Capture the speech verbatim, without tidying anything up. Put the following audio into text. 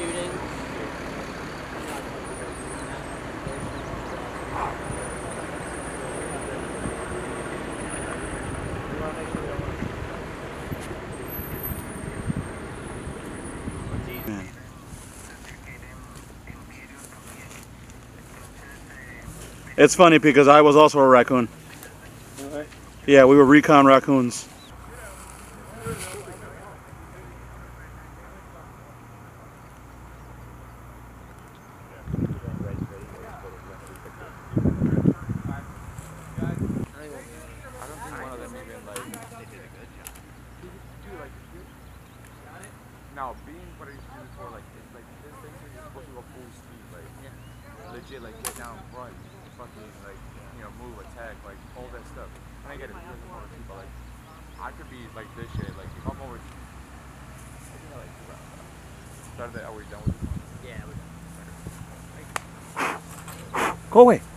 shooting. It's funny because I was also a raccoon. Right. Yeah, we were recon raccoons. Now, being what I used to do before, like, it's like this thing is supposed to go full speed, like, yeah. Legit, like, get down, run, fucking, like, you know, move, attack, like, all that stuff. And I get it because I'm over two, but, like, I could be, like, this shit, like, if I'm over two, I think I, like, started that, are we done with this one? Yeah, we're done. Go away.